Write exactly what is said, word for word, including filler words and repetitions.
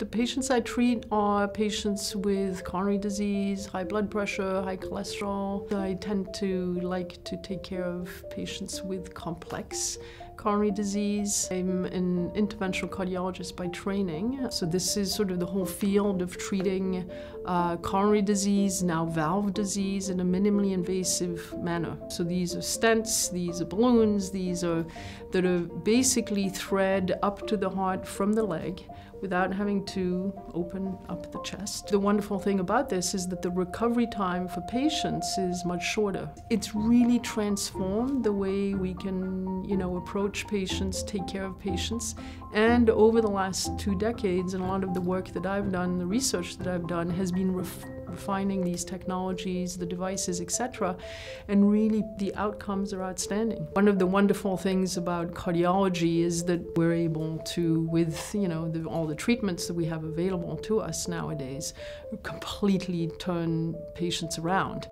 The patients I treat are patients with coronary disease, high blood pressure, high cholesterol. I tend to like to take care of patients with complex coronary disease. I'm an interventional cardiologist by training, so this is sort of the whole field of treating uh, coronary disease, now valve disease, in a minimally invasive manner. So these are stents, these are balloons, these are that are basically thread up to the heart from the leg without having to open up the chest. The wonderful thing about this is that the recovery time for patients is much shorter. It's really transformed the way we can, you know, approach patients, take care of patients, and over the last two decades, and a lot of the work that I've done, the research that I've done, has been ref refining these technologies, the devices, et cetera, and really the outcomes are outstanding. One of the wonderful things about cardiology is that we're able to, with you know the, all the treatments that we have available to us nowadays, completely turn patients around.